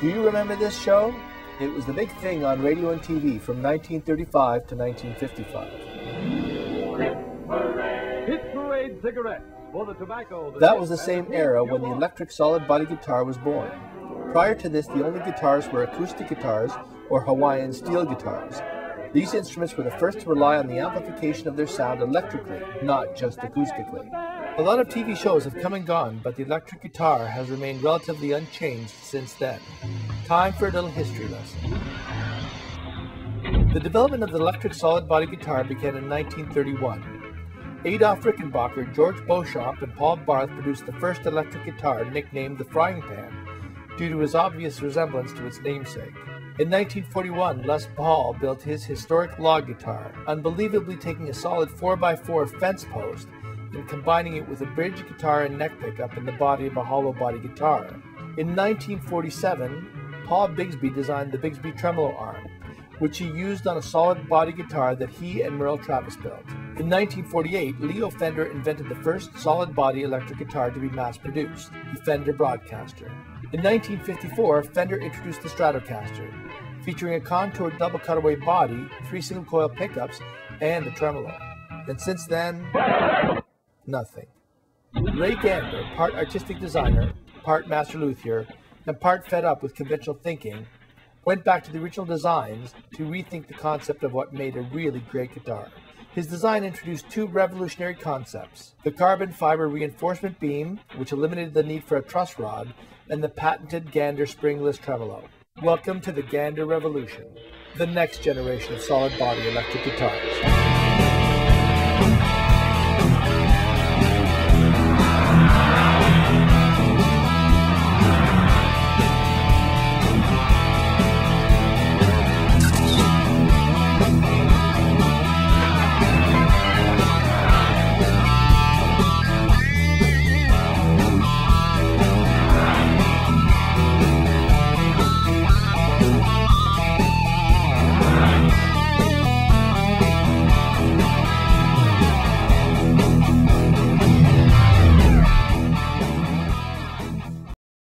Do you remember this show? It was the big thing on radio and TV from 1935 to 1955. Hit Parade cigarettes for the tobacco. That was the same era when the electric solid body guitar was born. Prior to this, the only guitars were acoustic guitars or Hawaiian steel guitars. These instruments were the first to rely on the amplification of their sound electrically, not just acoustically. A lot of TV shows have come and gone, but the electric guitar has remained relatively unchanged since then. Time for a little history lesson. The development of the electric solid body guitar began in 1931. Adolf Rickenbacker, George Beauchamp, and Paul Barth produced the first electric guitar, nicknamed the Frying Pan, due to his obvious resemblance to its namesake. In 1941, Les Paul built his historic log guitar, unbelievably taking a solid 4x4 fence post and combining it with a bridge guitar and neck pickup in the body of a hollow body guitar. In 1947, Paul Bigsby designed the Bigsby tremolo arm, which he used on a solid body guitar that he and Merle Travis built. In 1948, Leo Fender invented the first solid body electric guitar to be mass produced, the Fender Broadcaster. In 1954, Fender introduced the Stratocaster, featuring a contoured double cutaway body, 3 single coil pickups, and a tremolo. And since then, nothing. Ray Gander, part artistic designer, part master luthier, and part fed up with conventional thinking, went back to the original designs to rethink the concept of what made a really great guitar. His design introduced 2 revolutionary concepts, the carbon fiber reinforcement beam, which eliminated the need for a truss rod, and the patented Gander springless tremolo. Welcome to the Gander Revolution, the next generation of solid body electric guitars.